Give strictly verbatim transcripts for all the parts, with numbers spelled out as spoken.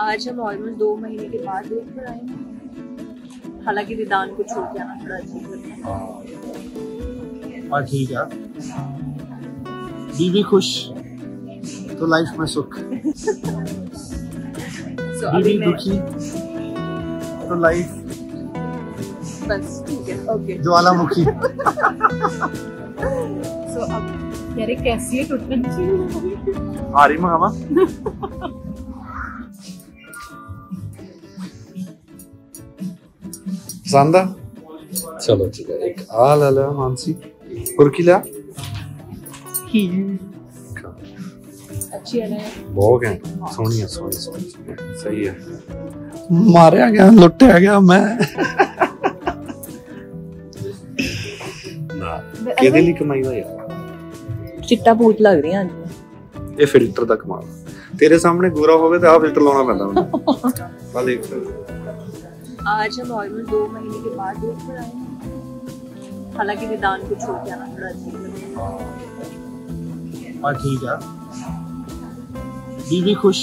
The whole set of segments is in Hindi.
आज हम ऑलमोस्ट दो महीने के बाद देख कर आए हैं, हालांकि रिदान को छोड़ के आना थोड़ा अजीब लगता है। और ठीक है, बीवी खुश तो लाइफ में सुख, बीवी दुखी तो लाइफ बस ठीक है, ओके ज्वालामुखी। सो अब यारे कैसी है टूटन जी आ रही मामा। सांदा चलो ठीक है, एक आल आला मानसी पुरकिला की अच्छी है ना, बहुत है सोनी है, सोनी सोनी सही है। मारे आ गया लुटे आ गया मैं ना के दिल की कमाई हुई चिट्टा भूत लग रही है आज। ये फिल्टर तक मार तेरे सामने गोरा होवे तो आ फिल्टर लाना पैंदा वाले। आज हम ऑलमोस्ट दो महीने के बाद देख कर आए हैं, हालांकि निदान को छोड़ के आना थोड़ा अजीब लगता है। और ठीक है, बीवी खुश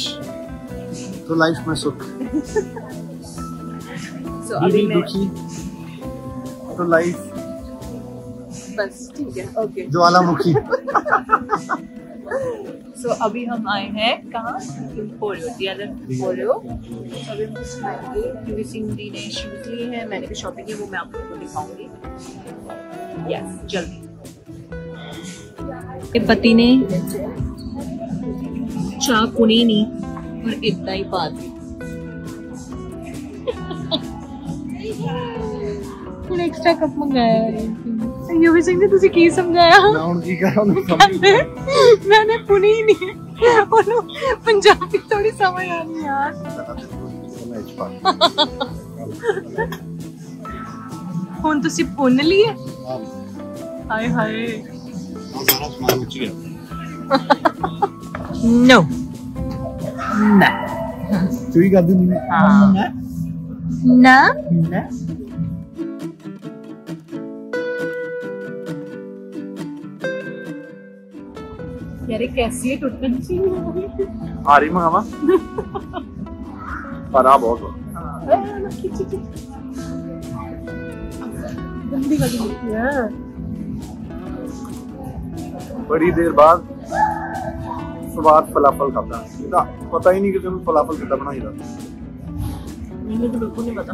तो लाइफ में सुख, सो बीवी दुखी तो लाइफ बस ठीक है, ओके ज्वालामुखी। सो अभी हम आए हैं कहाँ, क्योंकि सिंधी ने शूट लिए हैं, मैंने भी शॉपिंग की, वो मैं आप लोगों को दिखाऊंगी यस जल्दी। पति ने चाह पुनी नहीं और इतना ही पा दी एक्स्ट्रा कप मंगाया है यूवी सिंह ने, तुझे की समझाया मैंने पुनी नहीं है, पंजाबी थोड़ी समझ आ रही यार। हुन तुसी पुन लिए हाय हाय नो ना तू ही कर दी ना ना ना यारे कैसी है टूटन जी आ रही मामा। पर आप बहुत गंदी गंदी बड़ी देर बाद स्वाद फलाफल खाता, पता ही नहीं किसी ने फलाफल कितना बनाई था, मुझे तो बिल्कुल नहीं पता।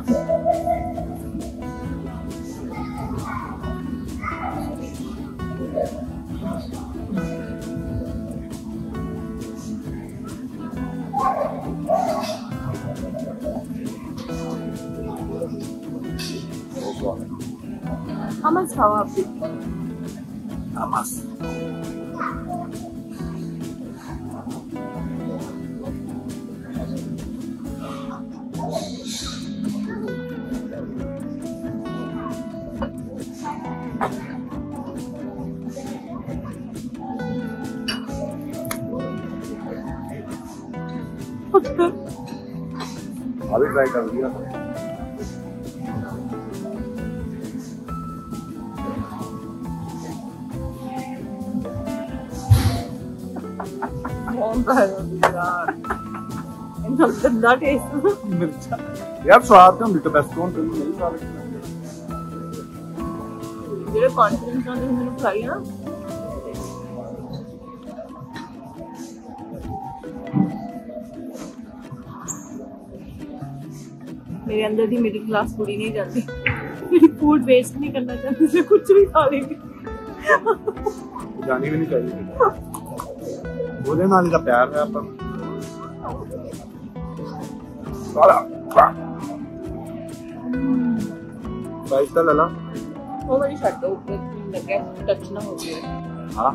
Amas खाओ आप भी। Amas। अभी ट्राई कर लिया यार मिर्चा यार स्वाद का मिर्चा बेस्ट कौन तुम नहीं खा रहे मेरे कॉन्फिडेंस में मैंने खाई ना। मेरे अंदर भी मिडिल क्लास पूरी नहीं जाती, मेरी फूड वेस्ट नहीं करना चाहती, मैं कुछ भी खा लेगी जानी भी नहीं चाहिए। बोले नाली का प्यार है अपन लला वो बड़ी शर्ट के ऊपर लगे टच ना हो गया। हाँ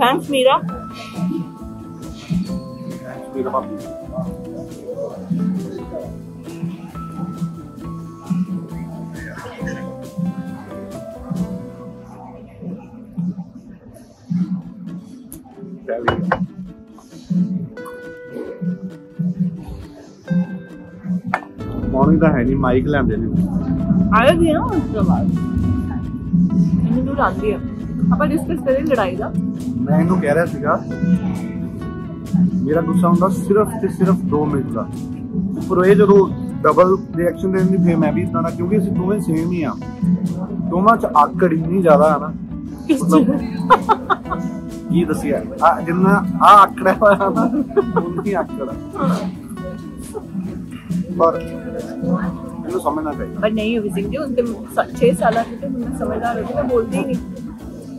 thanks Meera, thanks Meera Babu. System का है नहीं, माइक लैंप दे दे आया दिया ना उसके बाद मैंने तो डाल दिया। अपन डिस्कस करें लड़ाई का। मैं इनको कह रहा था मेरा गुस्सा होगा सिर्फ से सिर्फ दो मिनट का, पर ये जो डबल रिएक्शन देने थे मैं भी इतना ना, क्योंकि इस दोनों सेम ही है, दोनों च आकड़ इतनी ज्यादा है ना, मतलब ये दसिया आ जितना आ आकड़ा है ना उतनी आकड़ा, पर इनको समझना चाहिए। पर नहीं अभी सिंह जी उनके छह साल के थे, मैं समझदार हो गया, मैं बोलती ही नहीं,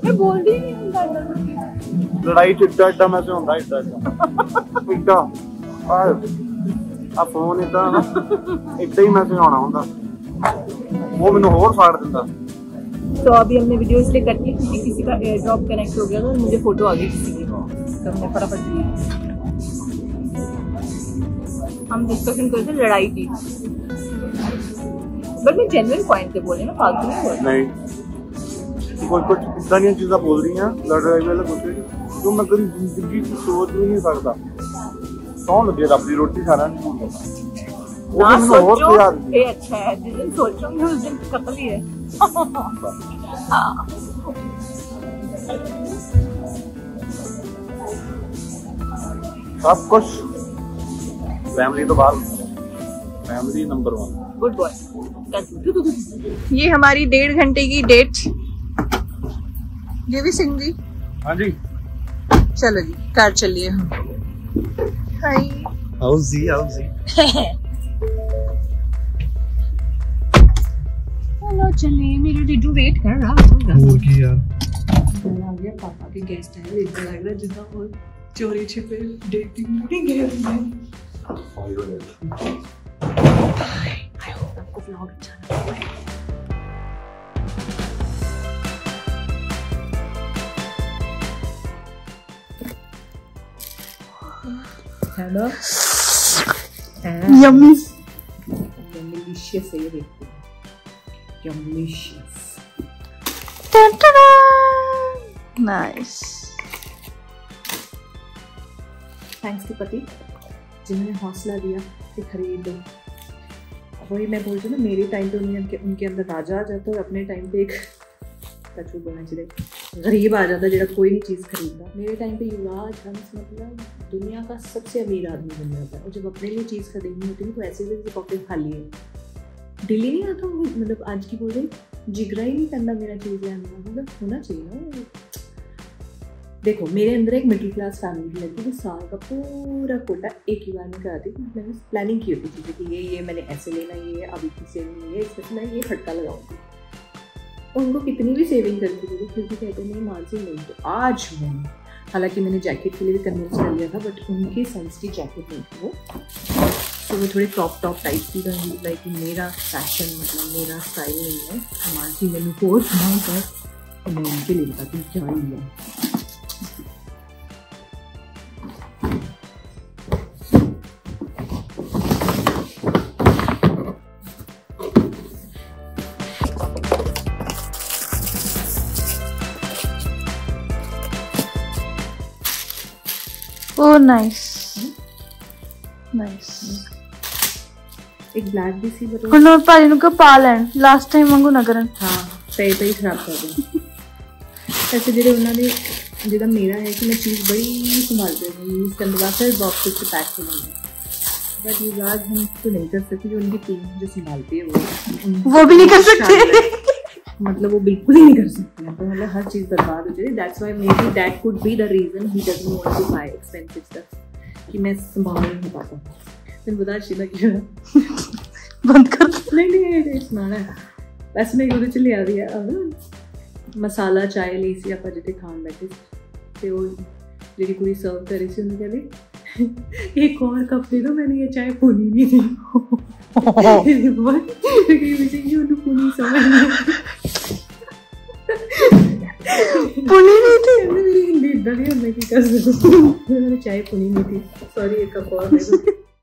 मैं बोलती ही नहीं उनका लड़ाई चिट्टा चिट्टा में से होता है चिट्टा चिट्टा और आ फोन इदा इदा ही मैसेज आना होता वो मैंने और फाड़ देता। तो अभी हमने वीडियो इसलिए कट की क्योंकि किसी का एयर ड्रॉप कनेक्ट हो गया था और मुझे फोटो आ गई किसी की, तो हमने फटाफट ली। हम डिस्कशन करते थे लड़ाई की, बट मैं जेन्युइन पॉइंट पे बोले ना, फालतू नहीं बोल नहीं, कोई कुछ इतना नहीं चीज़ें बोल रही हैं लड़ाई वाला कुछ, तो मैं कभी जिंदगी की सोच भी नहीं सकता। कौन लगे अपनी रोटी खाना नहीं भूलता ना, सोचो ये अच्छा है जिस दिन सोचोगे उस दिन कत्ल ही है। सब कुछ फैमिली तो बाहर, family number one, good boy. ये हमारी डेढ़ घंटे की डेट। देवी सिंह जी हाँ जी चलो जी कार चलिए हम। हाय हाउजी हाउजी हेलो चले मेरा डिडू वेट कर रहा होगा। और क्या यार आ गया पापा के गेस्ट आए, इधर लग रहा जितना और चोरी छिपे डेटिंग मीटिंग है उनमें। आई होप आपको व्लॉग अच्छा लगा। हेलो यम्मी यम्मीशियस है ये देखो यम्मीशियस टटडा नाइस। थैंक्स टू पति जिन्होंने हौसला दिया कि खरीद दो। वही मैं बोलती हूँ ना मेरे टाइम पे उनके उनके अंदर राजा आ जाता और अपने टाइम पे एक सचू बोलना चाहिए गरीब आ जाता जेड़ा कोई नहीं चीज़ खरीदता। मेरे टाइम पे युवराज हंस मतलब दुनिया का सबसे अमीर आदमी बन जाता है, और जब अपने लिए चीज़ खरीदनी होती है तो ऐसे जैसे पॉकेट खाली है दिल्ली नहीं आता, मतलब आज की बोल रही जिगरा ही नहीं करना मेरा चीज़ है, मतलब होना चाहिए ना। देखो मेरे अंदर एक मिडिल क्लास फैमिली की लड़की जो साल का पूरा कोटा एक ही बार में कराती थी, मैंने प्लानिंग की होती चीज़ें कि ये ये मैंने ऐसे लेना, ये अभी से नहीं है इसमें मैं ये खटका लगाऊंगी। उनको कितनी भी सेविंग करती थी फिर भी कहते नहीं मार्जिन नहीं। तो आज मैंने हालांकि मैंने जैकेट के लिए भी कन्विंस कर लिया था, बट उनके साइज की जैकेट नहीं थी वो, तो वो थोड़ी क्रॉप टॉप टाइप की रही, लाइक मेरा फैशन मतलब मेरा स्टाइल नहीं है हमारे की मैंने कोर्ट बनाई कर, और मैं उनके लिए बताती क्या नाइस नाइस। एक ब्लैक भी सी बरो कुनोर पाली नु का पालन लास्ट टाइम वांगू ना करन। हां सही पे ही खराब कर दे ऐसे जेडे उन्होंने जेदा मेरा है कि मैं चीज बड़ी संभाल के यूज करने वास्ते बॉक्स से पैक कर लूंगी, बट ये राज हम तो नहीं कर सकते, जो उनकी टीम जो संभालती है वो वो भी नहीं कर सकते, मतलब वो बिल्कुल ही नहीं कर सकते हैं, तो मतलब हर चीज़ बर्बाद हो जाएगी। That's why maybe that could be the reason he doesn't want to buy expensive stuff कि मैं संभाल नहीं पाता। मैंने बताया शीला की बंद कर नहीं नहीं नहीं सुनाना बस मैं उधर चली आ रही है। मसाला चाय ली सी आप जिते खान बैठे तो वो जी कुछ सर्व करी सी उन्हें कहते एक और कप दे दो, मैंने ये चाय पूनी नहीं दी पूनी समझ पुनी नहीं थी मेरी हिंदी इधर ही, मैं क्या कर सकती हूँ, मैंने चाय पुनी नहीं थी सॉरी एक कप और